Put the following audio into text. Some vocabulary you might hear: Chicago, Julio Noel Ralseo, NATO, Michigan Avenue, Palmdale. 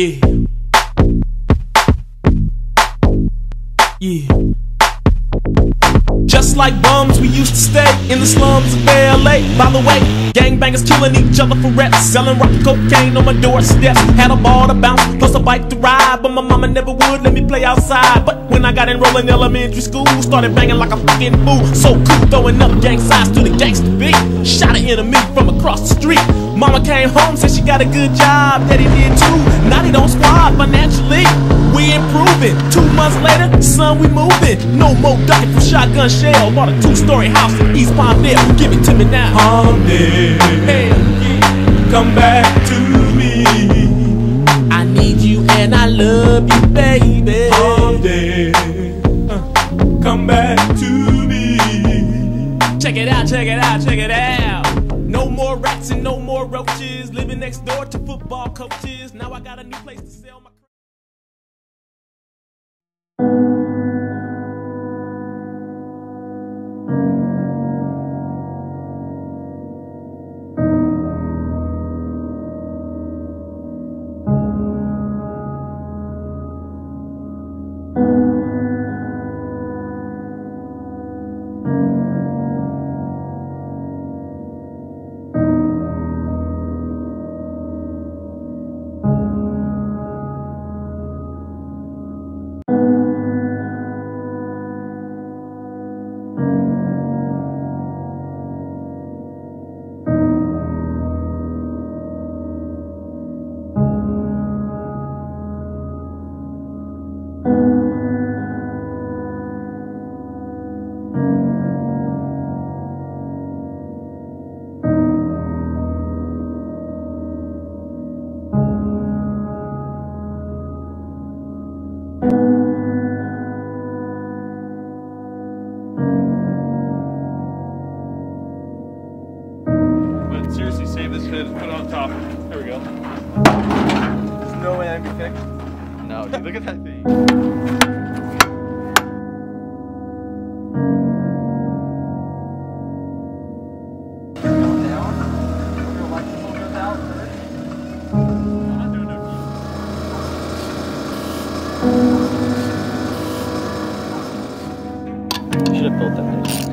Yeah. Yeah. Just like bums, we used to stay in the slums of LA. By the way, gangbangers killing each other for reps, selling rock cocaine on my doorstep. Had a ball to bounce, plus a bike to ride, but my mama never would let me play outside. But when I got enrolled in elementary school, started banging like a fucking fool. So cool, throwing up gang signs to the gangster beat. Shot an enemy from across the street. Mama came home, said she got a good job. Daddy did too. Now they don't squad financially. We improving. 2 months later, son, we moving. No more ducking from shotgun shell. Bought a two-story house in East Palmdale. Give it to me now. Palmdale, yeah. Come back to me. I need you and I love you, baby. Palmdale, come back to me. Check it out, check it out, check it out. No more rats and no more roaches. Living next door to football coaches. Now I got a new place to sell my... Seriously, save this hood, put it on top. There we go. There's no way that can be fixed. No, dude, look at that thing. Should have built that thing.